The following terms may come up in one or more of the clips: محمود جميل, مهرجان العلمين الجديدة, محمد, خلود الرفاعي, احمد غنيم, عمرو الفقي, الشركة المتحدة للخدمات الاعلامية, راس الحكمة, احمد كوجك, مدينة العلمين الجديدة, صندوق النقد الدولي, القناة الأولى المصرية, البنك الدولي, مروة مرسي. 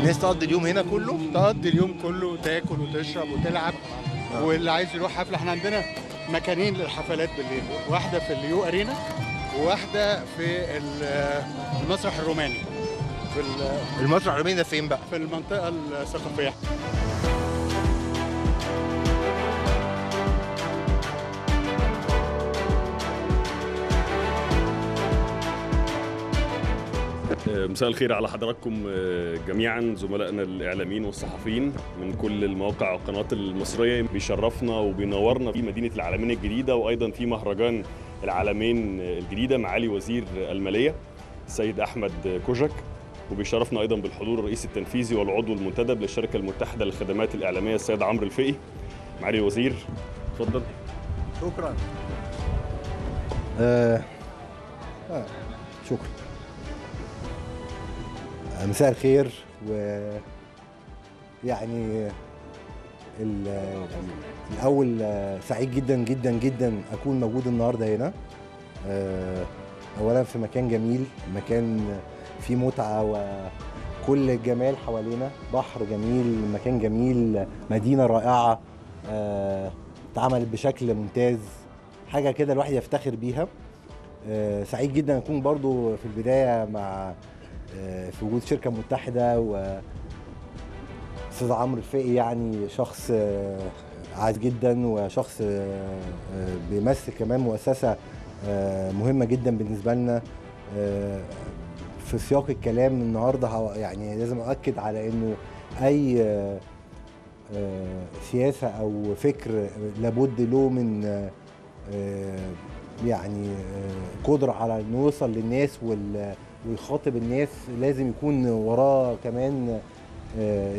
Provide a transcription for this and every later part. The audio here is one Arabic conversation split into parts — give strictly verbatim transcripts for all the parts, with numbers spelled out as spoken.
الناس تقضي اليوم هنا كله، تقضي اليوم كله تاكل وتشرب وتلعب، واللي عايز يروح حفله. احنا عندنا مكانين للحفلات بالليل، واحده في اليو ارينا وواحده في المسرح الروماني. في المسرح الروماني ده فين بقى؟ في المنطقه الثقافيه. مساء الخير على حضراتكم جميعا، زملائنا الاعلاميين والصحفيين من كل المواقع والقنوات المصريه. بيشرفنا وبينورنا في مدينه العلمين الجديده، وايضا في مهرجان العلمين الجديده معالي وزير الماليه السيد احمد كوجك، وبيشرفنا ايضا بالحضور الرئيس التنفيذي والعضو المنتدب للشركه المتحده للخدمات الاعلاميه السيد عمرو الفقي. معالي الوزير اتفضل. شكرا. آه. آه. شكرا. مساء الخير. ويعني الأول سعيد جدا جدا جدا أكون موجود النهارده هنا. أولا في مكان جميل، مكان فيه متعة وكل الجمال حوالينا، بحر جميل، مكان جميل، مدينة رائعة اتعملت بشكل ممتاز، حاجة كده الواحد يفتخر بيها. سعيد جدا أكون برضو في البداية مع في وجود شركة متحدة، وأستاذ عمرو الفقي يعني شخص عايز جدا وشخص بيمثل كمان مؤسسة مهمة جدا بالنسبة لنا. في سياق الكلام النهارده يعني لازم أؤكد على إنه أي سياسة أو فكر لابد له من يعني قدرة على إنه يوصل للناس وال ويخاطب الناس، لازم يكون وراه كمان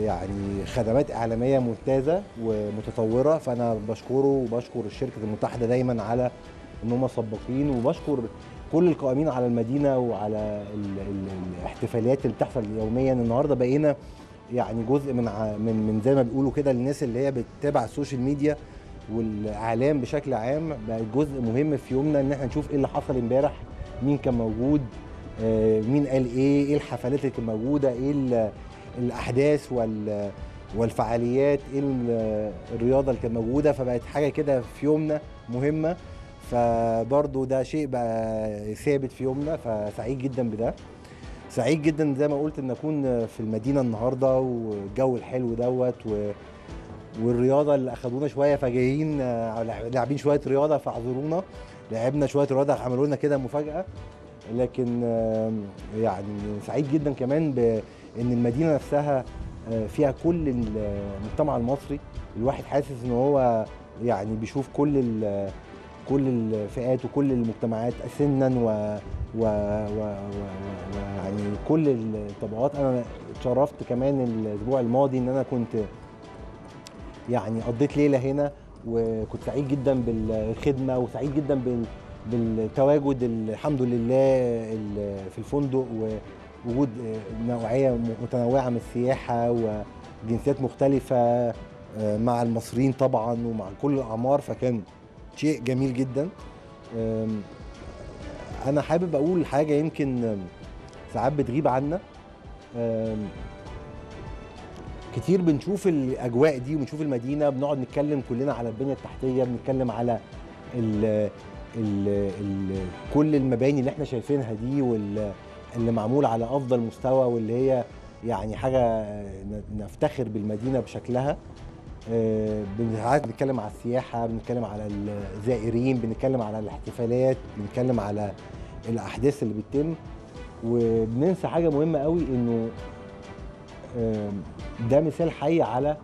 يعني خدمات اعلاميه ممتازه ومتطوره. فانا بشكره وبشكر الشركه المتحده دايما على ان هم سباقين، وبشكر كل القائمين على المدينه وعلى الاحتفاليات اللي بتحصل يوميا. النهارده بقينا يعني جزء من من زي ما بيقولوا كده، الناس اللي هي بتتابع السوشيال ميديا والاعلام بشكل عام بقى جزء مهم في يومنا، ان احنا نشوف ايه اللي حصل امبارح، مين كان موجود، مين قال ايه، ايه الحفلات اللي كانت موجوده، ايه الاحداث والفعاليات، ايه الرياضه اللي كانت موجوده. فبقت حاجه كده في يومنا مهمه، فبرضو ده شيء بقى ثابت في يومنا، فسعيد جدا بده. سعيد جدا زي ما قلت ان اكون في المدينه النهارده، والجو الحلو دوت والرياضه اللي اخدونا شويه، فجايين لاعبين شويه رياضه فاعذرونا، لعبنا شويه رياضه عملوا لنا كده مفاجاه. لكن يعني سعيد جدا كمان بان المدينه نفسها فيها كل المجتمع المصري، الواحد حاسس ان هو يعني بيشوف كل كل الفئات وكل المجتمعات سنا و يعني كل الطبقات. انا اتشرفت كمان الاسبوع الماضي ان انا كنت يعني قضيت ليله هنا، وكنت سعيد جدا بالخدمه، وسعيد جدا بال بالتواجد الحمد لله في الفندق، ووجود نوعيه متنوعه من السياحه وجنسيات مختلفه مع المصريين طبعا ومع كل الاعمار، فكان شيء جميل جدا. انا حابب اقول حاجه يمكن ساعات بتغيب عنا، كتير بنشوف الاجواء دي وبنشوف المدينه، بنقعد نتكلم كلنا على البنيه التحتيه، بنتكلم على ال ال ال كل المباني اللي احنا شايفينها دي، واللي معمول على افضل مستوى، واللي هي يعني حاجه نفتخر بالمدينه بشكلها. اه بنتكلم على السياحه، بنتكلم على الزائرين، بنتكلم على الاحتفالات، بنتكلم على الاحداث اللي بتتم، وبننسى حاجه مهمه قوي، انه اه ده مثال حي على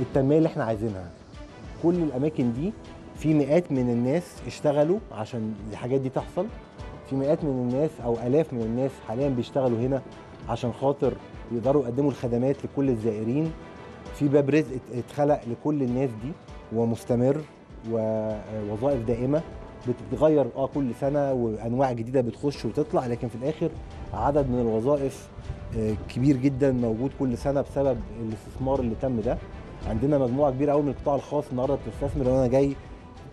التنميه اللي احنا عايزينها. كل الاماكن دي في مئات من الناس اشتغلوا عشان الحاجات دي تحصل، في مئات من الناس او الاف من الناس حاليا بيشتغلوا هنا عشان خاطر يقدروا يقدموا الخدمات لكل الزائرين. في باب رزق اتخلق لكل الناس دي ومستمر، ووظائف دائمه بتتغير اه كل سنه، وانواع جديده بتخش وتطلع، لكن في الاخر عدد من الوظائف كبير جدا موجود كل سنه بسبب الاستثمار اللي تم ده. عندنا مجموعه كبيره قوي من القطاع الخاص النهارده بتستثمر، وانا جاي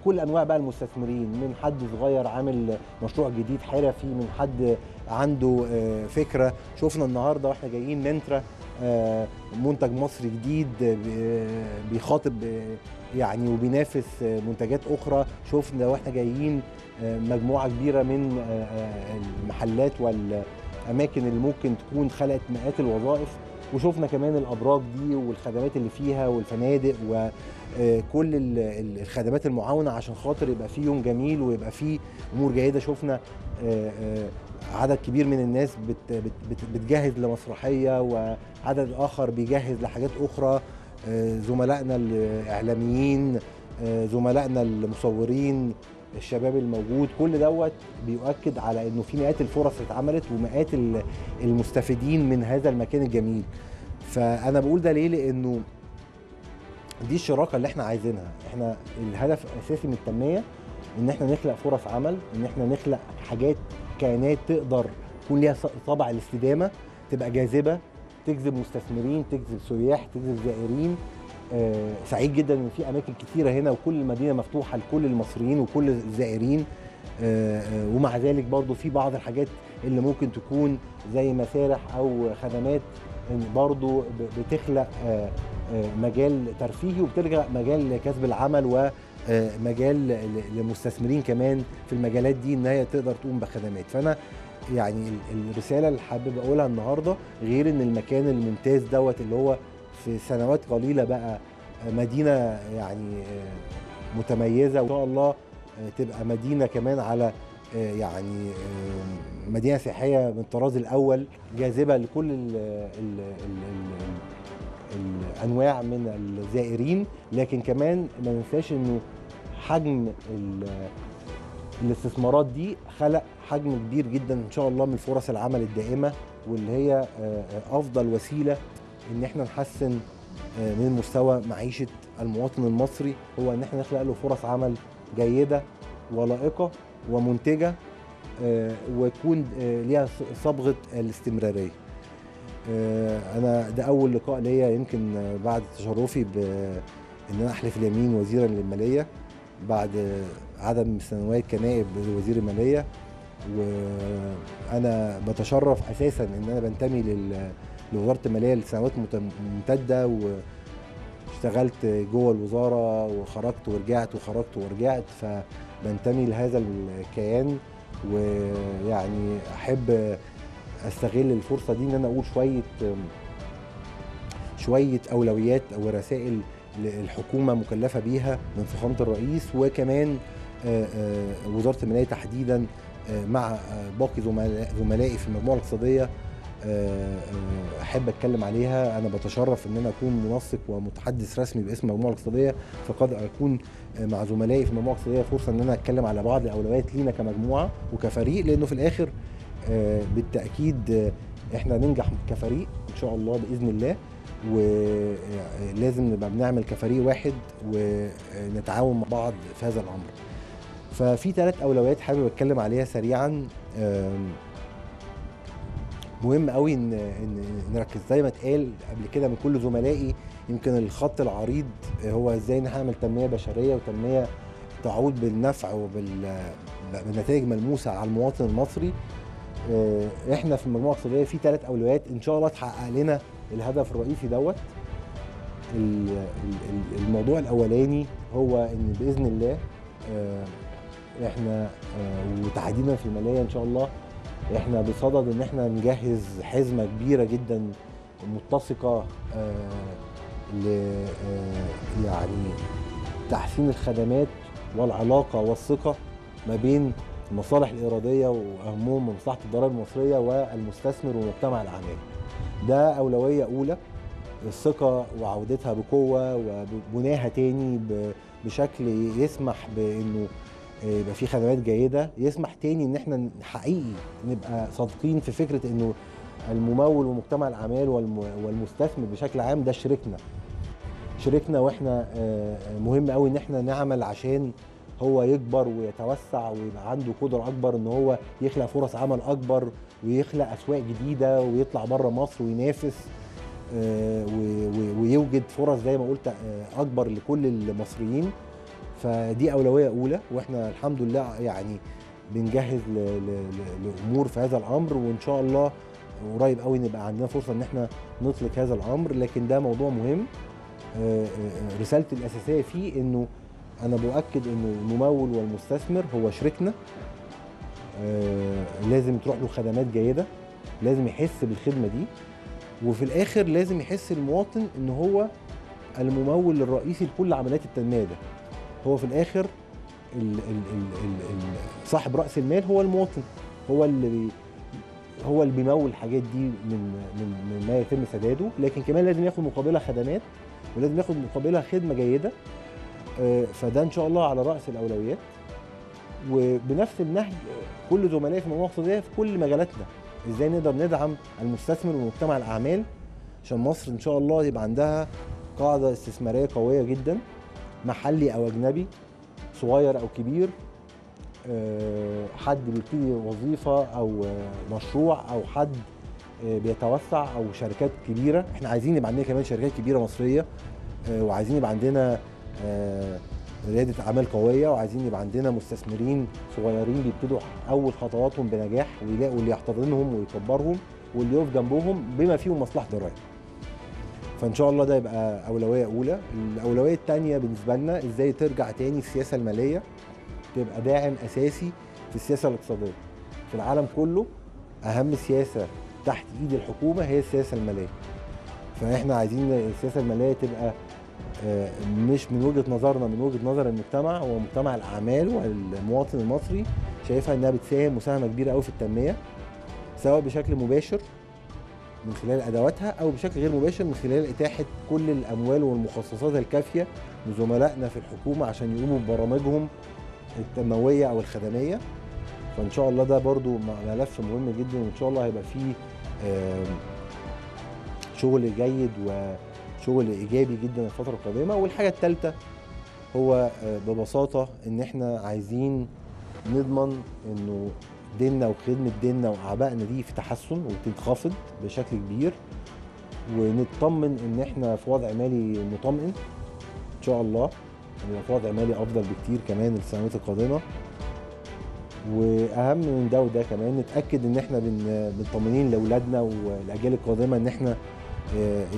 كل انواع بقى المستثمرين، من حد صغير عامل مشروع جديد حرفي، من حد عنده فكره. شفنا النهارده واحنا جايين ننترا منتج مصري جديد بيخاطب يعني وبينافس منتجات اخرى. شفنا واحنا جايين مجموعه كبيره من المحلات والاماكن اللي ممكن تكون خلقت مئات الوظائف، وشفنا كمان الابراج دي والخدمات اللي فيها والفنادق وكل الخدمات المعاونه عشان خاطر يبقى فيه يوم جميل ويبقى فيه امور جيده. شفنا عدد كبير من الناس بتجهز لمسرحيه وعدد اخر بيجهز لحاجات اخرى، زملائنا الاعلاميين، زملائنا المصورين، الشباب الموجود. كل دوت بيؤكد على انه في مئات الفرص اتعملت ومئات المستفيدين من هذا المكان الجميل. فانا بقول ده ليه؟ لانه دي الشراكه اللي احنا عايزينها. احنا الهدف الاساسي من التنميه ان احنا نخلق فرص عمل، ان احنا نخلق حاجات، كائنات تقدر يكون ليها طابع الاستدامه، تبقى جاذبه، تجذب مستثمرين، تجذب سياح، تجذب زائرين. آه سعيد جدا ان في اماكن كثيره هنا وكل المدينه مفتوحه لكل المصريين وكل الزائرين. آه آه ومع ذلك برضو في بعض الحاجات اللي ممكن تكون زي مسارح او خدمات برضو بتخلق آه آه مجال ترفيهي وبتلجأ مجال كسب العمل ومجال للمستثمرين كمان في المجالات دي ان هي تقدر تقوم بخدمات. فانا يعني الرساله اللي حابب اقولها النهارده، غير ان المكان الممتاز دوت اللي هو في سنوات قليلة بقى مدينة يعني متميزة، وإن شاء الله تبقى مدينة كمان على يعني مدينة سياحية من الطراز الأول، جاذبة لكل ال ال ال الأنواع من الزائرين. لكن كمان ما ننساش إنه حجم الاستثمارات دي خلق حجم كبير جدا إن شاء الله من فرص العمل الدائمة، واللي هي أفضل وسيلة ان احنا نحسن من مستوى معيشه المواطن المصري، هو ان احنا نخلق له فرص عمل جيده ولائقه ومنتجه وتكون ليها صبغه الاستمراريه. انا ده اول لقاء ليا يمكن بعد تشرفي بان انا احلف اليمين وزيرا للماليه بعد عدد من السنوات كنائب وزير الماليه، وانا بتشرف اساسا ان انا بنتمي لل لوزارة المالية لسنوات ممتدة، واشتغلت جوه الوزارة وخرجت ورجعت وخرجت ورجعت، فبنتمي لهذا الكيان. ويعني أحب أستغل الفرصة دي إن أنا أقول شوية شوية أولويات أو رسائل الحكومة مكلفة بيها من فخامة الرئيس، وكمان وزارة المالية تحديدا مع باقي زملائي في المجموعة الاقتصادية احب اتكلم عليها. انا بتشرف ان انا اكون منسق ومتحدث رسمي باسم المجموعه الاقتصاديه، فقد اكون مع زملائي في المجموعه الاقتصاديه فرصه ان انا اتكلم على بعض الاولويات لينا كمجموعه وكفريق، لانه في الاخر بالتاكيد احنا ننجح كفريق ان شاء الله باذن الله، ولازم نبقى بنعمل كفريق واحد ونتعاون مع بعض في هذا الامر. ففي ثلاث اولويات حابب اتكلم عليها سريعا. مهم قوي ان نركز زي ما اتقال قبل كده من كل زملائي، يمكن الخط العريض هو ازاي ان هعمل تنميه بشريه وتنميه تعود بالنفع وبالنتائج ملموسه على المواطن المصري. احنا في المجموعه الاقتصاديه في ثلاث اولويات ان شاء الله تحقق لنا الهدف الرئيسي دوت. الموضوع الاولاني هو ان باذن الله احنا وتحديدا في الماليه ان شاء الله احنا بصدد ان احنا نجهز حزمه كبيره جدا متسقه ل يعني تحسين الخدمات والعلاقه والثقه ما بين المصالح الاراديه واهمهم مصلحه الضرائب المصريه والمستثمر ومجتمع الاعمال. ده اولويه اولى، الثقه وعودتها بقوه وبناها تاني بشكل يسمح بانه يبقى في خدمات جيده، يسمح تاني ان احنا حقيقي نبقى صادقين في فكره انه الممول ومجتمع الاعمال والمستثمر بشكل عام ده شريكنا. شريكنا واحنا مهم قوي ان احنا نعمل عشان هو يكبر ويتوسع ويبقى عنده قدره اكبر ان هو يخلق فرص عمل اكبر ويخلق اسواق جديده ويطلع بره مصر وينافس ويوجد فرص زي ما قلت اكبر لكل المصريين. فدي أولوية أولى، وإحنا الحمد لله يعني بنجهز لأمور في هذا الأمر، وإن شاء الله قريب قوي نبقى عندنا فرصة إن إحنا نطلق هذا الأمر. لكن ده موضوع مهم، رسالتي الأساسية فيه إنه أنا بؤكد إنه الممول والمستثمر هو شريكنا، لازم تروح له خدمات جيدة، لازم يحس بالخدمة دي، وفي الآخر لازم يحس المواطن إن هو الممول الرئيسي لكل عمليات التنمية. ده هو في الآخر ال ال ال ال صاحب رأس المال هو المواطن، هو اللي هو اللي بيمول الحاجات دي من من ما يتم سداده، لكن كمان لازم ياخد مقابلها خدمات، ولازم ياخد مقابلها خدمة جيدة. فده إن شاء الله على رأس الأولويات، وبنفس النهج كل زملائي في المناطق دي في كل مجالاتنا، إزاي نقدر ندعم المستثمر ومجتمع الأعمال عشان مصر إن شاء الله يبقى عندها قاعدة استثمارية قوية جدا، محلي أو أجنبي، صغير أو كبير، حد بيبتدي وظيفة أو مشروع، أو حد بيتوسع، أو شركات كبيرة. إحنا عايزين يبقى عندنا كمان شركات كبيرة مصرية، وعايزين يبقى عندنا ريادة أعمال قوية، وعايزين يبقى عندنا مستثمرين صغيرين بيبتدوا أول خطواتهم بنجاح، ويلاقوا اللي يحتضنهم ويكبرهم واللي يقف جنبهم بما فيهم مصلحة الرأي. فإن شاء الله ده يبقى أولوية أولى. الأولوية الثانية بالنسبة لنا إزاي ترجع تاني السياسة المالية تبقى داعم أساسي في السياسة الاقتصادية. في العالم كله أهم سياسة تحت إيد الحكومة هي السياسة المالية، فإحنا عايزين السياسة المالية تبقى مش من وجهة نظرنا، من وجهة نظر المجتمع ومجتمع الأعمال والمواطن المصري، شايفها إنها بتساهم مساهمة كبيرة أوي في التنمية، سواء بشكل مباشر من خلال أدواتها أو بشكل غير مباشر من خلال إتاحة كل الأموال والمخصصات الكافية لزملائنا في الحكومة عشان يقوموا ببرامجهم التنموية أو الخدمية. فإن شاء الله ده برضو ملف مهم جدا، وإن شاء الله هيبقى فيه شغل جيد وشغل إيجابي جدا الفترة القادمة. والحاجة الثالثة هو ببساطة إن إحنا عايزين نضمن إنه ديننا وخدمة ديننا وأعبائنا دي في تحسن وتنخفض بشكل كبير، ونطمن إن إحنا في وضع مالي مطمئن إن شاء الله، في وضع مالي أفضل بكتير كمان السنوات القادمة. وأهم من ده وده كمان نتأكد إن إحنا بنطمنين لأولادنا والأجيال القادمة إن إحنا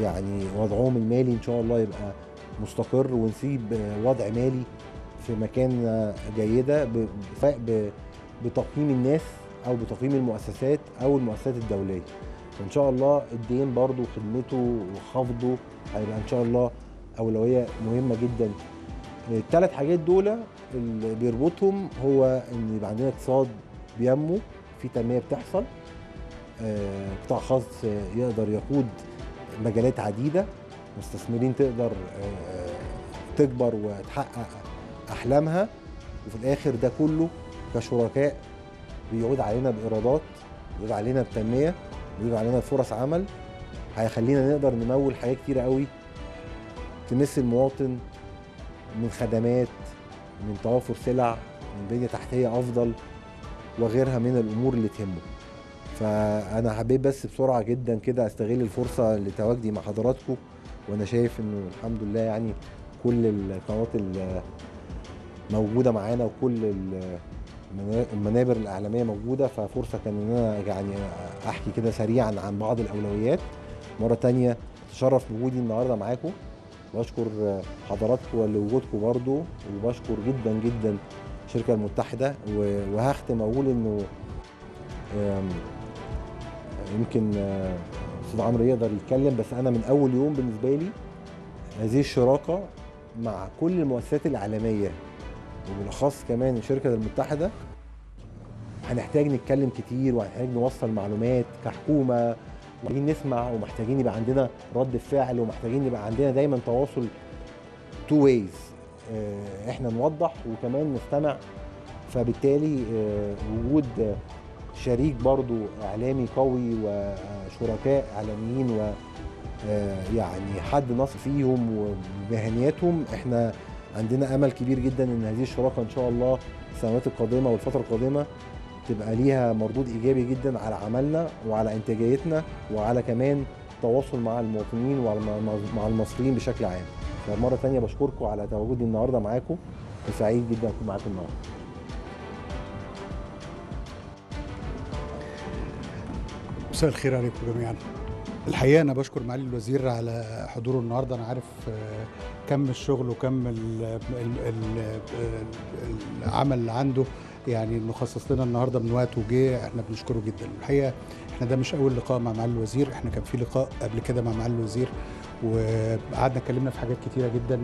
يعني وضعهم المالي إن شاء الله يبقى مستقر، ونسيب وضع مالي في مكاننا جيدة بتقييم الناس أو بتقييم المؤسسات أو المؤسسات الدولية. فإن شاء الله الدين برضو خدمته وخفضه هيبقى إن شاء الله أولوية مهمة جدا. الثلاث حاجات دول اللي بيربطهم هو إن يبقى عندنا اقتصاد بينمو، في تنمية بتحصل، قطاع خاص يقدر يقود مجالات عديدة، مستثمرين تقدر تكبر وتحقق أحلامها، وفي الآخر ده كله كشركاء بيعود علينا بإيرادات، بيعود علينا بتنمية، بيعود علينا بفرص عمل، هيخلينا نقدر نمول حاجات كتيرة قوي تمس المواطن، من خدمات، من توافر سلع، من بنية تحتية أفضل، وغيرها من الأمور اللي تهمه. فأنا حبيت بس بسرعة جدا كده أستغل الفرصة لتواجدي مع حضراتكم، وأنا شايف إنه الحمد لله يعني كل القنوات اللي موجودة معانا وكل المنابر الإعلامية موجودة، ففرصة كان إن أنا يعني أحكي كده سريعا عن بعض الأولويات. مرة تانية تشرف بوجودي النهارده معاكم، بشكر حضراتكم لوجودكم برضو، وبشكر جدا جدا الشركة المتحدة. وهختم أقول إنه يمكن أستاذ عمرو يقدر يتكلم، بس أنا من أول يوم بالنسبة لي هذه الشراكة مع كل المؤسسات الإعلامية وبالأخص كمان الشركة المتحدة، هنحتاج نتكلم كتير وهنحتاج نوصل معلومات كحكومة، محتاجين نسمع، ومحتاجين يبقى عندنا رد فعل، ومحتاجين يبقى عندنا دايما تواصل تو ويز، احنا نوضح وكمان نستمع. فبالتالي وجود شريك برضو اعلامي قوي وشركاء اعلاميين و يعني حد نصر فيهم ومهنياتهم، احنا عندنا امل كبير جدا ان هذه الشراكه ان شاء الله السنوات القادمه والفتره القادمه تبقى ليها مردود إيجابي جدا على عملنا وعلى إنتاجيتنا وعلى كمان التواصل مع المواطنين ومع المصريين بشكل عام. فمرة تانية بشكركم على تواجدي النهاردة معاكم. وسعيد جدا أكون معاكم النهارده. مساء الخير عليكم جميعا. الحقيقه انا بشكر معالي الوزير على حضوره النهارده. انا عارف كم الشغل وكم العمل اللي عنده، يعني انه خصص لنا النهارده من وقته وجه، احنا بنشكره جدا. الحقيقه احنا ده مش اول لقاء مع معالي الوزير، احنا كان في لقاء قبل كده مع معالي الوزير وقعدنا اتكلمنا في حاجات كتيره جدا،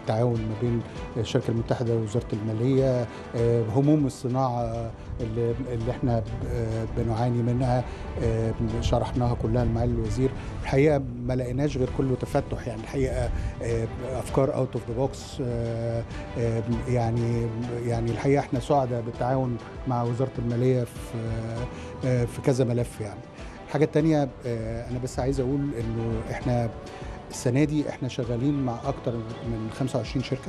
التعاون ما بين الشركه المتحده ووزاره الماليه، هموم الصناعه اللي احنا بنعاني منها شرحناها كلها لمعالي الوزير. الحقيقه ما لقيناش غير كله تفتح، يعني الحقيقه افكار اوت اوف ذا بوكس، يعني يعني الحقيقه احنا سعداء بالتعاون مع وزاره الماليه في في كذا ملف. يعني الحاجه الثانيه انا بس عايز اقول انه احنا السنه دي احنا شغالين مع اكتر من خمسة وعشرين شركه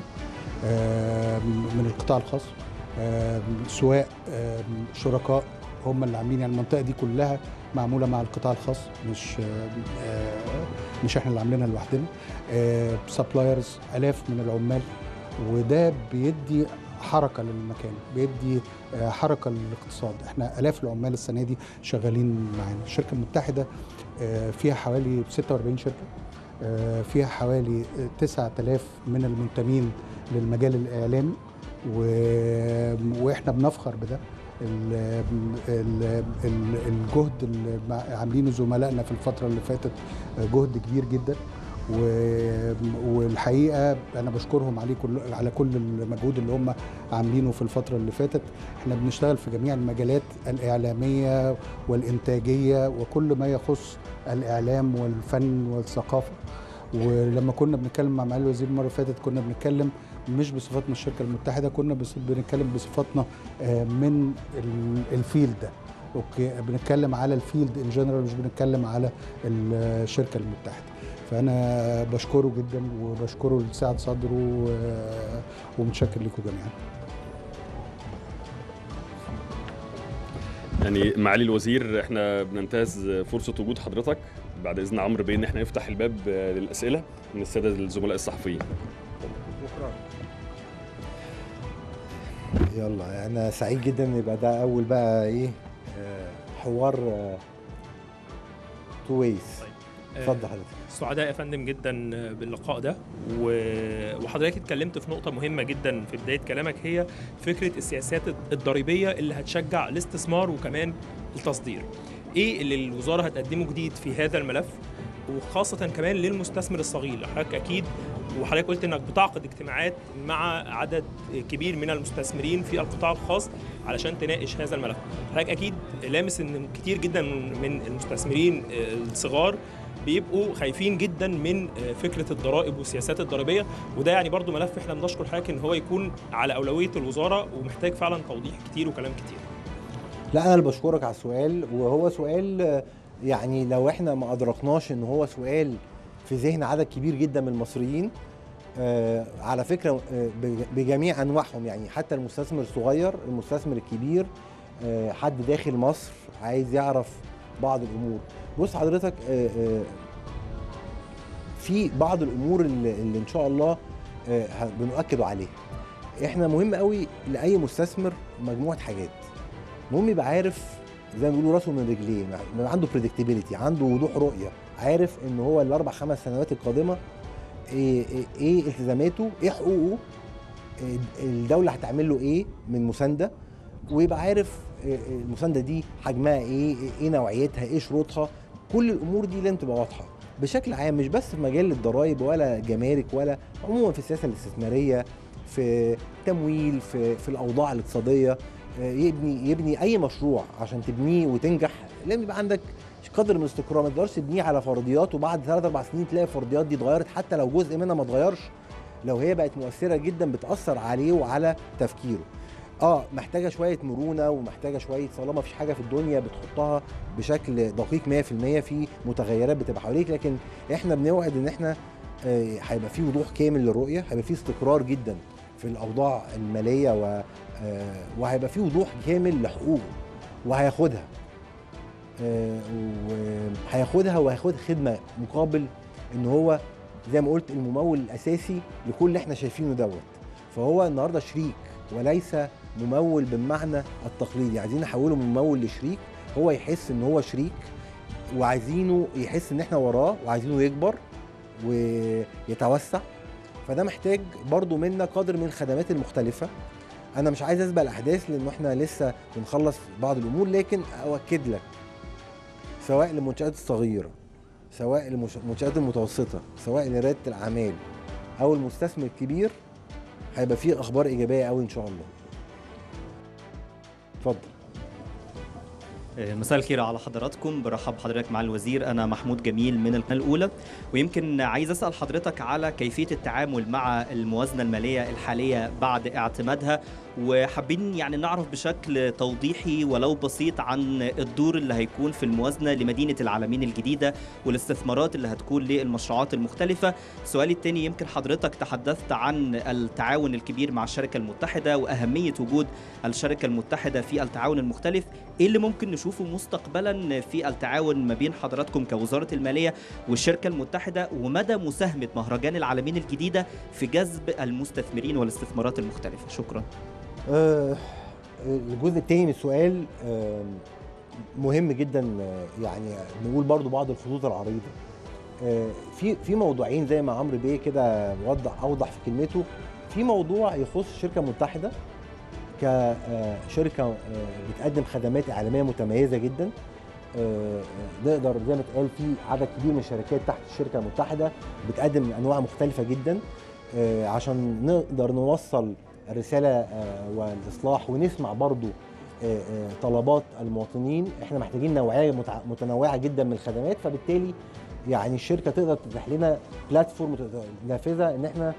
من القطاع الخاص، سواء شركاء هم اللي عاملين، يعني المنطقه دي كلها معموله مع القطاع الخاص، مش مش احنا اللي عاملينها لوحدنا، سبلايرز، الاف من العمال، وده بيدي حركه للمكان، بيدي حركه للاقتصاد. احنا الاف العمال السنه دي شغالين معانا. الشركه المتحده فيها حوالي ستة وأربعين شركه، فيها حوالي تسعة آلاف من المنتمين للمجال الاعلامي، واحنا بنفخر بده. الجهد اللي عاملينه زملائنا في الفتره اللي فاتت جهد كبير جدا، والحقيقه انا بشكرهم عليه كل على كل المجهود اللي هم عاملينه في الفتره اللي فاتت. احنا بنشتغل في جميع المجالات الاعلاميه والانتاجيه وكل ما يخص الاعلام والفن والثقافه. ولما كنا بنتكلم مع معالي الوزير المره اللي فاتت كنا بنتكلم مش بصفتنا الشركه المتحده، كنا بنتكلم بصفتنا من الفيلد ده، اوكي، بنتكلم على الفيلد ان جنرال، مش بنتكلم على الشركه المتحده. فأنا بشكره جدا وبشكره لسعة صدره ومتشكر لكم جميعا. يعني معالي الوزير احنا بننتهز فرصة وجود حضرتك بعد إذن عمرو بإن احنا نفتح الباب للأسئلة من السادة الزملاء الصحفيين. يلا أنا سعيد جدا يبقى ده أول بقى إيه حوار تو ويز. اتفضل حضرتك. سعداء يا فندم جدا باللقاء ده، وحضرتك اتكلمت في نقطة مهمة جدا في بداية كلامك، هي فكرة السياسات الضريبية اللي هتشجع الاستثمار وكمان التصدير. ايه اللي الوزارة هتقدمه جديد في هذا الملف، وخاصة كمان للمستثمر الصغير؟ حضرتك اكيد وحضرتك قلت انك بتعقد اجتماعات مع عدد كبير من المستثمرين في القطاع الخاص علشان تناقش هذا الملف. حضرتك اكيد لامس ان كتير جدا من المستثمرين الصغار بيبقوا خايفين جدا من فكره الضرائب والسياسات الضريبيه، وده يعني برضو ملف احنا بنشكر حضرتك ان هو يكون على اولويه الوزاره ومحتاج فعلا توضيح كتير وكلام كتير. لا انا اللي بشكرك على السؤال، وهو سؤال يعني لو احنا ما ادركناش ان هو سؤال في ذهن عدد كبير جدا من المصريين، آه على فكره بجميع انواعهم، يعني حتى المستثمر الصغير، المستثمر الكبير، آه حد داخل مصر عايز يعرف بعض الامور. بص حضرتك، في بعض الامور اللي ان شاء الله بنؤكدوا عليها. احنا مهم قوي لاي مستثمر مجموعه حاجات، مهم يبقى عارف زي ما بيقولوا راسه من رجليه، يعني عنده بريدكتيبيليتي، عنده وضوح رؤيه، عارف ان هو الاربع خمس سنوات القادمه ايه ايه التزاماته، ايه حقوقه، الدوله هتعمل له ايه من مسانده، ويبقى عارف المسانده دي حجمها ايه، ايه نوعيتها، ايه شروطها. كل الامور دي لازم تبقى واضحه بشكل عام، مش بس في مجال الضرايب ولا جمارك، ولا عموما في السياسه الاستثماريه، في تمويل، في في الاوضاع الاقتصاديه. يبني يبني اي مشروع عشان تبنيه وتنجح لازم يبقى عندك قدر من الاستقرار، ما تقدرش تبنيه على فرضيات وبعد ثلاث اربع سنين تلاقي الفرضيات دي اتغيرت، حتى لو جزء منها ما اتغيرش، لو هي بقت مؤثره جدا بتاثر عليه وعلى تفكيره. اه محتاجه شويه مرونه ومحتاجه شويه صلاه، ما فيش حاجه في الدنيا بتحطها بشكل دقيق مية في المية، في متغيرات بتبقى حواليك، لكن احنا بنوعد ان احنا هيبقى آه في وضوح كامل للرؤيه، هيبقى في استقرار جدا في الاوضاع الماليه، و آه وهيبقى في وضوح كامل لحقوقه، وهياخدها آه وهياخدها وهياخد خدمه مقابل ان هو زي ما قلت الممول الاساسي لكل اللي احنا شايفينه دوت. فهو النهارده شريك وليس ممول بالمعنى التقليدي. عايزين نحوله من ممول لشريك، هو يحس ان هو شريك وعايزينه يحس ان احنا وراه وعايزينه يكبر ويتوسع. فده محتاج برضو منا قدر من الخدمات المختلفة. انا مش عايز اسبق الاحداث لان احنا لسه بنخلص بعض الامور، لكن اؤكد لك سواء للمنشآت الصغيرة سواء للمنشآت المتوسطة سواء لريادة الاعمال او المستثمر الكبير هيبقى فيه اخبار ايجابية قوي ان شاء الله. اتفضل. مساء الخير على حضراتكم، برحب بحضرتك مع الوزير. أنا محمود جميل من القناة الأولى، ويمكن عايز أسأل حضرتك على كيفية التعامل مع الموازنة المالية الحالية بعد اعتمادها، وحابين يعني نعرف بشكل توضيحي ولو بسيط عن الدور اللي هيكون في الموازنة لمدينة العلمين الجديدة والاستثمارات اللي هتكون للمشروعات المختلفة. سؤالي التاني، يمكن حضرتك تحدثت عن التعاون الكبير مع الشركة المتحدة وأهمية وجود الشركة المتحدة في التعاون المختلف. إيه اللي ممكن نشوفه مستقبلا في التعاون ما بين حضراتكم كوزارة المالية والشركة المتحدة، ومدى مساهمة مهرجان العلمين الجديدة في جذب المستثمرين والاستثمارات المختلفة؟ شكرا. أه الجزء الثاني من السؤال أه مهم جدا. يعني نقول برضو بعض الخطوط العريضه أه في في موضوعين زي ما عمرو بيه كده وضح اوضح في كلمته. في موضوع يخص الشركه المتحده كشركه بتقدم خدمات اعلاميه متميزه جدا، نقدر أه زي ما اتقال في عدد كبير من الشركات تحت الشركه المتحده بتقدم انواع مختلفه جدا، أه عشان نقدر نوصل الرسالة والإصلاح ونسمع برضو طلبات المواطنين. احنا محتاجين نوعية متنوعة جدا من الخدمات، فبالتالي يعني الشركة تقدر تتيح لنا بلاتفورم نافذة ان احنا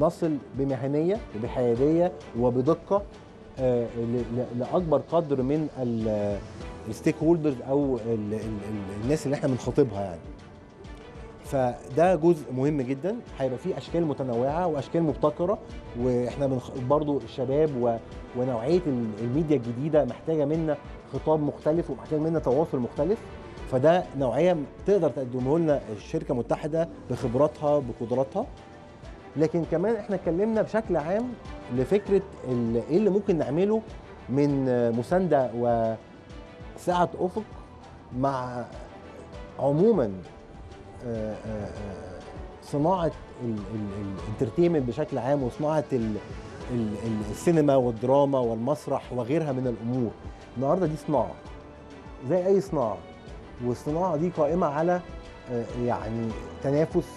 نصل بمهنية وبحيادية وبدقة لأكبر قدر من الستيك هولدرز او الناس اللي احنا بنخاطبها يعني. فده جزء مهم جدا، هيبقى فيه اشكال متنوعه واشكال مبتكره، واحنا بنخ... برضو الشباب و... ونوعيه الميديا الجديده محتاجه منا خطاب مختلف ومحتاجه منا تواصل مختلف. فده نوعيه تقدر تقدمه لنا الشركه المتحده بخبراتها بقدراتها. لكن كمان احنا اتكلمنا بشكل عام لفكره ال... ايه اللي ممكن نعمله من مسانده وسعه افق مع عموما صناعة الانترتينمنت بشكل عام وصناعة السينما والدراما والمسرح وغيرها من الأمور. النهاردة دي صناعة زي أي صناعة، والصناعة دي قائمة على يعني تنافس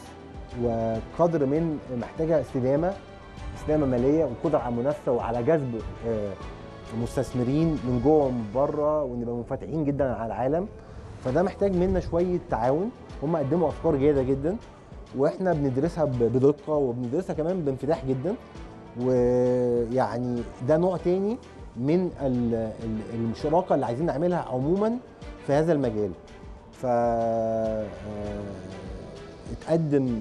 وقدر من محتاجة استدامة استدامة مالية وقدرة على المنافسة وعلى جذب المستثمرين من جوه ومن بره، ونبقى منفتحين جدا على العالم. فده محتاج منا شوية تعاون. هم قدموا افكار جيده جدا واحنا بندرسها بدقه وبندرسها كمان بانفتاح جدا، ويعني ده نوع تاني من الشراكه اللي عايزين نعملها عموما في هذا المجال. ف اتقدم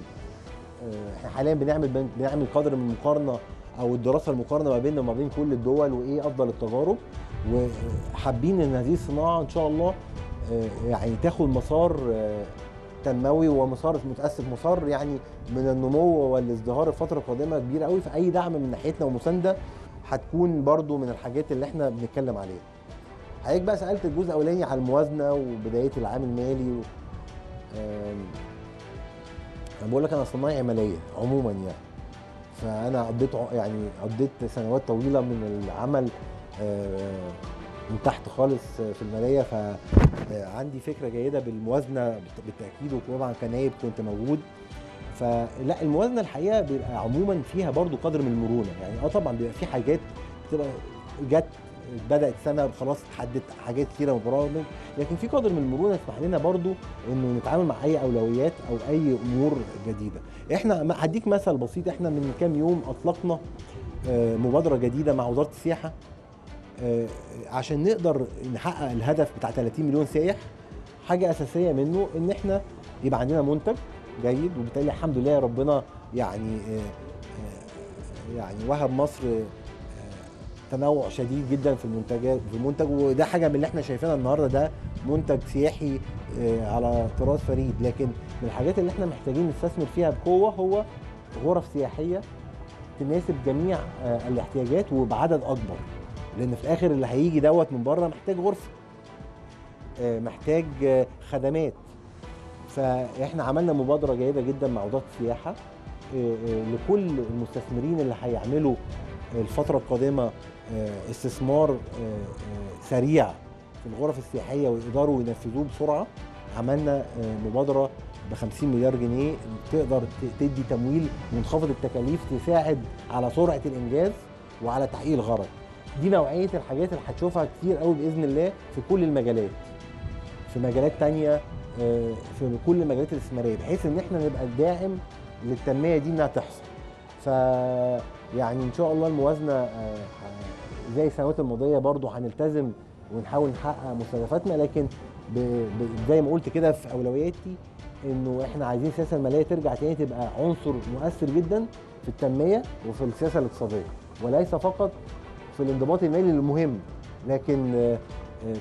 احنا حاليا بنعمل بنعمل قدر من المقارنه او الدراسه المقارنه ما بيننا وما بين كل الدول وايه افضل التجارب، وحابين ان هذه الصناعه ان شاء الله يعني تاخد مسار تنموي ومسار متاسف مسار يعني من النمو والازدهار الفتره القادمه كبير قوي. فاي دعم من ناحيتنا ومسانده هتكون برضو من الحاجات اللي احنا بنتكلم عليها. حضرتك بقى سالت الجزء الاولاني على الموازنه وبدايه العام المالي و... انا بقول لك انا صنايعي ماليه عموما يعني، فانا قضيت يعني قضيت سنوات طويله من العمل من تحت خالص في الماليه، فعندي فكره جيده بالموازنه بالتاكيد، وطبعا كنايب كنت موجود. فلا الموازنه الحقيقه بيبقى عموما فيها برضو قدر من المرونه يعني. اه طبعا بيبقى في حاجات بتبقى جت بدات سنه خلاص اتحددت حاجات كتيره وبرامج، لكن في قدر من المرونه يسمح لنا برضو انه نتعامل مع اي اولويات او اي امور جديده. احنا هديك مثل بسيط، احنا من كام يوم اطلقنا مبادره جديده مع وزاره السياحه عشان نقدر نحقق الهدف بتاع ثلاثين مليون سائح. حاجه اساسيه منه ان احنا يبقى عندنا منتج جيد، وبالتالي الحمد لله ربنا يعني يعني وهب مصر تنوع شديد جدا في المنتجات في المنتج، وده حاجه من اللي احنا شايفينها النهارده ده منتج سياحي على طراز فريد. لكن من الحاجات اللي احنا محتاجين نستثمر فيها بقوه هو غرف سياحيه تناسب جميع الاحتياجات وبعدد اكبر، لان في الاخر اللي هيجي دوت من بره محتاج غرفه، محتاج خدمات. فاحنا عملنا مبادره جيده جدا مع وزاره السياحه لكل المستثمرين اللي هيعملوا الفتره القادمه استثمار سريع في الغرف السياحيه ويقدروا ينفذوه بسرعه. عملنا مبادره ب خمسين مليار جنيه تقدر تدي تمويل منخفض التكاليف، تساعد على سرعه الانجاز وعلى تحقيق الغرض. دي نوعيه الحاجات اللي هتشوفها كتير قوي باذن الله في كل المجالات، في مجالات تانيه، في كل المجالات الاستثماريه، بحيث ان احنا نبقى الداعم للتنميه دي انها تحصل. فيعني ان شاء الله الموازنه زي السنوات الماضيه برضو هنلتزم ونحاول نحقق مستهدفاتنا، لكن زي ما قلت كده في اولوياتي انه احنا عايزين السياسه الماليه ترجع تاني تبقى عنصر مؤثر جدا في التنميه وفي السياسه الاقتصاديه، وليس فقط في الانضباط المالي المهم، لكن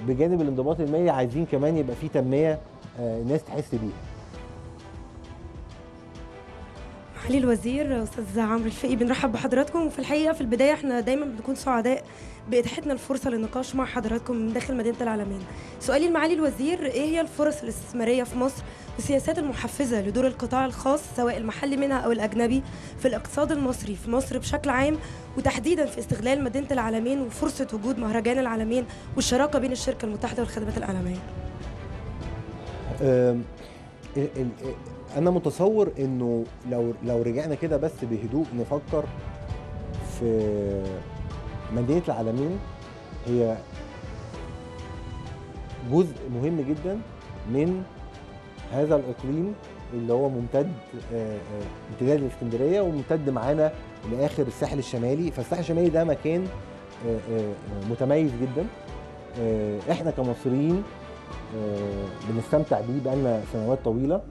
بجانب الانضباط المالي عايزين كمان يبقى في تنميه الناس تحس بيها. معالي الوزير استاذ عمرو الفقي، بنرحب بحضراتكم. وفي الحقيقه في البدايه احنا دايما بنكون سعداء بإتاحتنا الفرصه للنقاش مع حضراتكم من داخل مدينه العلمين. سؤالي لمعالي الوزير، ايه هي الفرص الاستثماريه في مصر والسياسات المحفزه لدور القطاع الخاص سواء المحلي منها او الاجنبي في الاقتصاد المصري في مصر بشكل عام، وتحديدا في استغلال مدينه العلمين وفرصه وجود مهرجان العلمين والشراكه بين الشركه المتحده للخدمات الاعلاميه؟ أنا متصور إنه لو لو رجعنا كده بس بهدوء نفكر في مدينة العلمين، هي جزء مهم جدا من هذا الإقليم اللي هو ممتد امتداد الإسكندرية وممتد معانا لآخر الساحل الشمالي. فالساحل الشمالي ده مكان متميز جدا، إحنا كمصريين بنستمتع بيه بقالنا سنوات طويلة.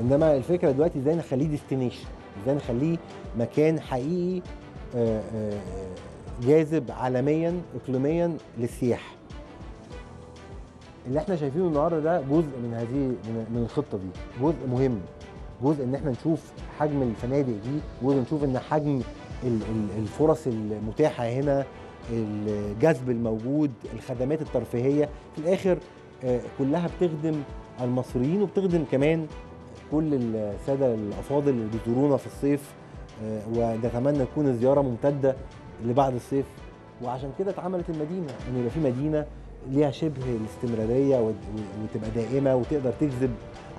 انما الفكره دلوقتي ازاي نخليه ديستنيشن، ازاي نخليه مكان حقيقي جاذب عالميا اقليميا للسياحه. اللي احنا شايفينه النهارده ده جزء من هذه من الخطه دي، جزء مهم، جزء ان احنا نشوف حجم الفنادق دي، جزء نشوف ان حجم الفرص المتاحه هنا، الجذب الموجود، الخدمات الترفيهيه في الاخر كلها بتخدم المصريين وبتخدم كمان كل الساده الافاضل اللي بيزورونا في الصيف، ونتمنى تكون الزياره ممتده لبعد الصيف. وعشان كده اتعملت المدينه، ان يعني يبقى في مدينه ليها شبه الاستمراريه وتبقى دائمه وتقدر تجذب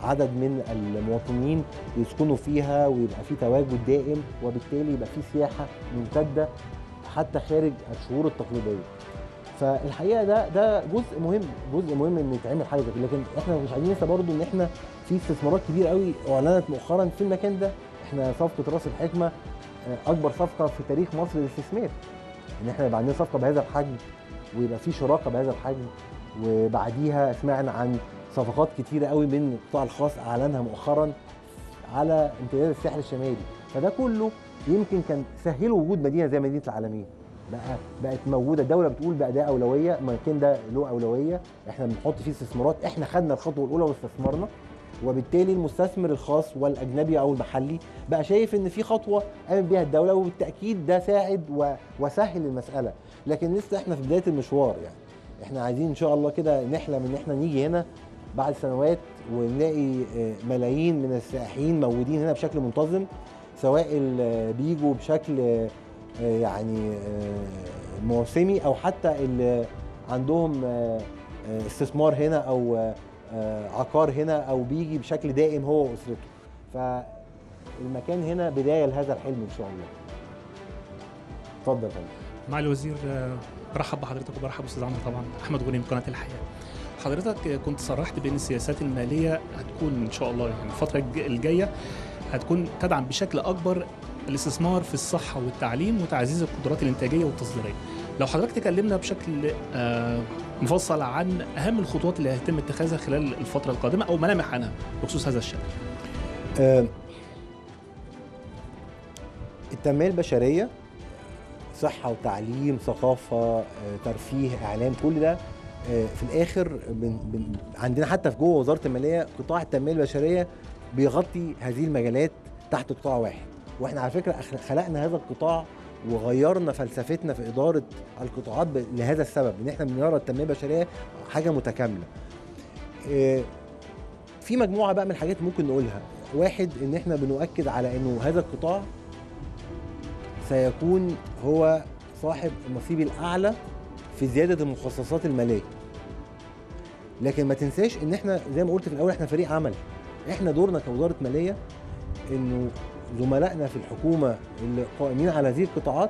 عدد من المواطنين يسكنوا فيها ويبقى في تواجد دائم، وبالتالي يبقى في سياحه ممتده حتى خارج الشهور التقليديه. فالحقيقه ده ده جزء مهم، جزء مهم ان يتعمل حاجه زي كده. لكن احنا مش عايزين ننسى برضه ان احنا في استثمارات كبيره قوي اعلنت مؤخرا في المكان ده. احنا صفقه راس الحكمه اكبر صفقه في تاريخ مصر للاستثمار، ان احنا يبقى عندنا صفقه بهذا الحجم ويبقى في شراكه بهذا الحجم. وبعديها سمعنا عن صفقات كتيره قوي من القطاع الخاص اعلنها مؤخرا على امتداد الساحل الشمالي. فده كله يمكن كان سهله وجود مدينه زي مدينه العلمين، بقى بقت موجوده. الدوله بتقول بقى ده اولويه، المكان ده له اولويه، احنا بنحط فيه استثمارات. احنا خدنا الخطوه الاولى واستثمرنا، وبالتالي المستثمر الخاص والاجنبي او المحلي بقى شايف ان في خطوه قامت بيها الدوله، وبالتاكيد ده ساعد وسهل المساله. لكن لسه احنا في بدايه المشوار، يعني احنا عايزين ان شاء الله كده نحلم ان احنا نيجي هنا بعد سنوات ونلاقي ملايين من السائحين موجودين هنا بشكل منتظم، سواء اللي بيجوا بشكل يعني موسمي او حتى اللي عندهم استثمار هنا او عقار هنا او بيجي بشكل دائم هو واسرته. فالمكان هنا بدايه لهذا الحلم ان شاء الله. اتفضل يا فندم. معالي الوزير برحب بحضرتك وبرحب باستاذ عمرو طبعا. احمد غنيم، قناه الحياه. حضرتك كنت صرحت بان السياسات الماليه هتكون ان شاء الله يعني الفتره الجايه هتكون تدعم بشكل اكبر الاستثمار في الصحة والتعليم وتعزيز القدرات الإنتاجية والتصديرية. لو حضرتك تكلمنا بشكل مفصل عن أهم الخطوات اللي هيتم اتخاذها خلال الفترة القادمة أو ملامح عنها بخصوص هذا الشأن. التنمية البشرية، صحة وتعليم، ثقافة، ترفيه، إعلام، كل ده في الآخر عندنا حتى في جوه وزارة المالية قطاع التنمية البشرية بيغطي هذه المجالات تحت قطاع واحد. واحنا على فكره خلقنا هذا القطاع وغيرنا فلسفتنا في اداره القطاعات لهذا السبب، ان احنا بنرى التنميه البشريه حاجه متكامله. في مجموعه بقى من الحاجات ممكن نقولها، واحد ان احنا بنؤكد على انه هذا القطاع سيكون هو صاحب النصيب الاعلى في زياده المخصصات الماليه. لكن ما تنساش ان احنا زي ما قلت في الاول احنا فريق عمل، احنا دورنا كوزاره ماليه انه زملائنا في الحكومه اللي قائمين على هذه القطاعات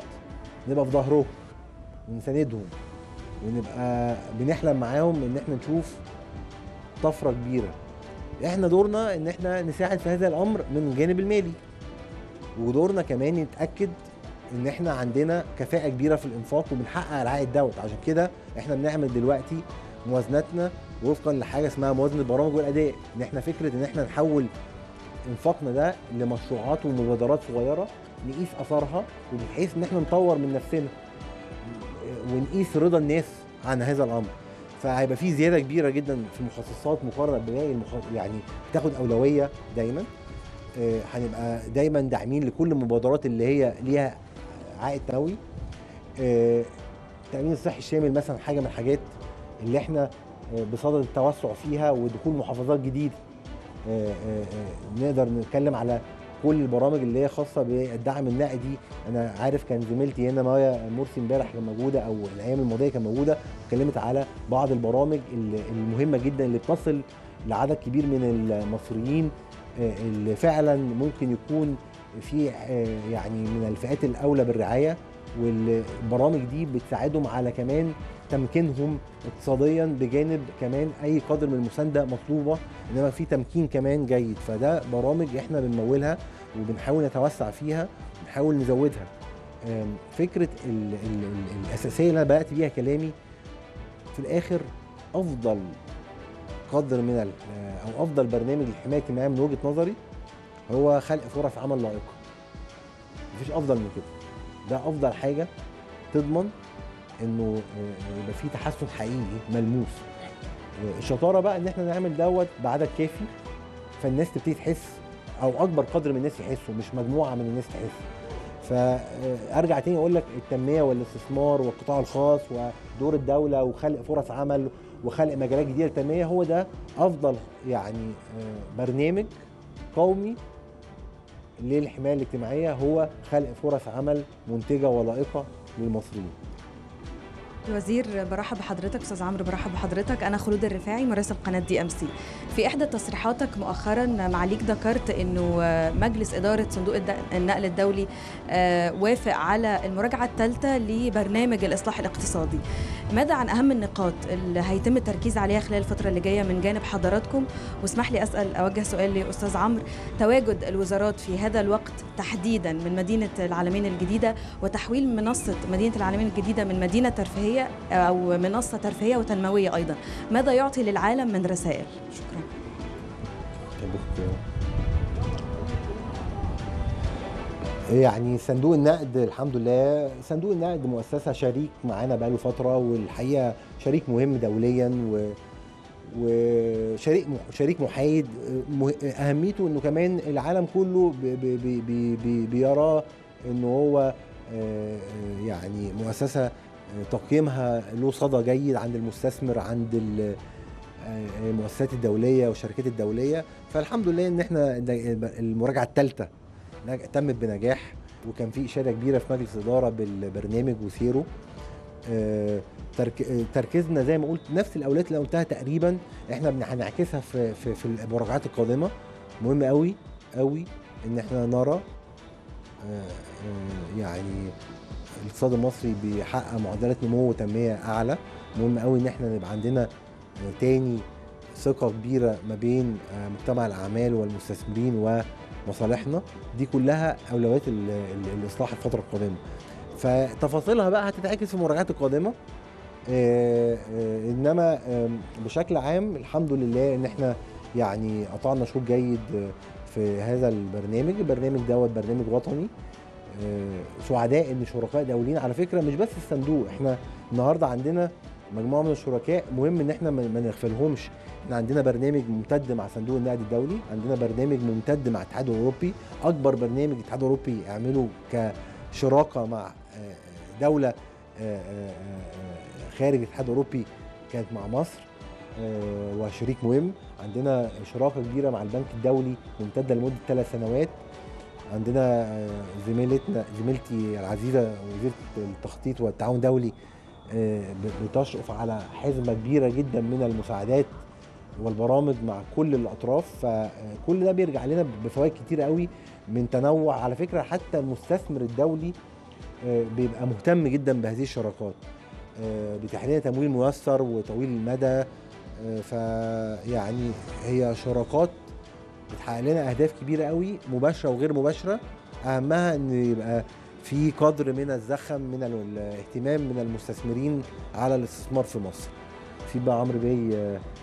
نبقى في ظهرهم ونساندهم ونبقى بنحلم معاهم ان احنا نشوف طفره كبيره. احنا دورنا ان احنا نساعد في هذا الامر من الجانب المالي، ودورنا كمان نتاكد ان احنا عندنا كفاءه كبيره في الانفاق وبنحقق العائد دوت. عشان كده احنا بنعمل دلوقتي موازنتنا وفقا لحاجه اسمها موازنه برامج والاداء، ان احنا فكره ان احنا نحول انفاقنا ده لمشروعات ومبادرات صغيره نقيس اثرها، وبحيث ان احنا نطور من نفسنا ونقيس رضا الناس عن هذا الامر. فهيبقى في زياده كبيره جدا في المخصصات مقارنه بباقي المخصصات، يعني بتاخد اولويه دايما. هنبقى دايما داعمين لكل المبادرات اللي هي ليها عائد تنموي. التامين الصحي الشامل مثلا حاجه من الحاجات اللي احنا بصدد التوسع فيها ودخول محافظات جديده. نقدر نتكلم على كل البرامج اللي هي خاصه بالدعم النقدي. انا عارف كان زميلتي هنا مروة مرسي امبارح كانت موجوده، او الايام الماضيه كانت موجوده، اتكلمت على بعض البرامج المهمه جدا اللي بتصل لعدد كبير من المصريين اللي فعلا ممكن يكون في يعني من الفئات الاولى بالرعايه، والبرامج دي بتساعدهم على كمان تمكينهم اقتصاديا بجانب كمان اي قدر من المسانده مطلوبه، انما في تمكين كمان جيد. فده برامج احنا بنمولها وبنحاول نتوسع فيها ونحاول نزودها. فكره ال ال ال الاساسيه اللي انا بدات بيها كلامي في الاخر، افضل قدر من او افضل برنامج للحمايه الاجتماعيه من وجهه نظري هو خلق فرص عمل لائقه. مفيش افضل من كده. ده افضل حاجه تضمن انه يبقى في تحسن حقيقي ملموس. الشطاره بقى ان احنا نعمل دوت بعدد كافي، فالناس تبتدي تحس، او اكبر قدر من الناس يحسوا، مش مجموعه من الناس تحس. فارجع تاني اقول لك التنميه والاستثمار والقطاع الخاص ودور الدوله وخلق فرص عمل وخلق مجالات جديده للتنميه، هو ده افضل يعني برنامج قومي للحمايه الاجتماعيه، هو خلق فرص عمل منتجه ولائقه للمصريين. الوزير برحب بحضرتك، استاذ عمرو برحب بحضرتك، انا خلود الرفاعي مراسل قناه دي ام سي. في احدى تصريحاتك مؤخرا معاليك ذكرت انه مجلس اداره صندوق النقد الدولي وافق على المراجعه الثالثه لبرنامج الاصلاح الاقتصادي. ماذا عن اهم النقاط اللي هيتم التركيز عليها خلال الفتره اللي جايه من جانب حضراتكم؟ واسمح لي اسال اوجه سؤال لاستاذ عمرو، تواجد الوزارات في هذا الوقت تحديدا من مدينه العلمين الجديده وتحويل منصه مدينه العلمين الجديده من مدينه ترفيهيه أو منصة ترفيهية وتنموية أيضا، ماذا يعطي للعالم من رسائل؟ شكرا. يعني صندوق النقد الحمد لله، صندوق النقد مؤسسة شريك معانا بقاله فترة، والحقيقة شريك مهم دوليا و وشريك شريك محايد. أهميته إنه كمان العالم كله بي بي بي بي بيراه إنه هو يعني مؤسسة تقييمها له صدى جيد عند المستثمر، عند المؤسسات الدوليه والشركات الدوليه. فالحمد لله ان احنا المراجعه الثالثه تمت بنجاح، وكان في اشاده كبيره في مجلس الاداره بالبرنامج وسيره. تركيزنا زي ما قلت نفس الاولويات اللي قلتها تقريبا، احنا هنعكسها في في, في المراجعات القادمه. مهم قوي قوي ان احنا نرى يعني الاقتصاد المصري بيحقق معدلات نمو وتنميه اعلى. مهم قوي ان احنا نبقى عندنا تاني ثقه كبيره ما بين مجتمع الاعمال والمستثمرين ومصالحنا، دي كلها اولويات الاصلاح الفتره القادمه. فتفاصيلها بقى هتتعكس في المراجعات القادمه، انما بشكل عام الحمد لله ان احنا يعني قطعنا شوط جيد في هذا البرنامج. البرنامج دوت برنامج وطني، سعداء ان شركاء دوليين على فكره، مش بس الصندوق، احنا النهارده عندنا مجموعه من الشركاء مهم ان احنا ما نغفلهمش. احنا عندنا برنامج ممتد مع صندوق النقد الدولي، عندنا برنامج ممتد مع الاتحاد الاوروبي، اكبر برنامج الاتحاد الاوروبي يعمله كشراكه مع دوله خارج الاتحاد الاوروبي كانت مع مصر وشريك مهم. عندنا شراكه كبيره مع البنك الدولي ممتده لمده ثلاث سنوات. عندنا زميلتنا زميلتي العزيزه وزيره التخطيط والتعاون الدولي بتشرف على حزمه كبيره جدا من المساعدات والبرامج مع كل الاطراف، فكل ده بيرجع لنا بفوائد كتيره قوي من تنوع. على فكره حتى المستثمر الدولي بيبقى مهتم جدا بهذه الشراكات بتحليل تمويل ميسر وطويل المدى، فيعني هي شراكات بتحقق لنا اهداف كبيره قوي مباشره وغير مباشره، اهمها ان يبقى في قدر من الزخم من الاهتمام من المستثمرين على الاستثمار في مصر. في بقى عمرو بيه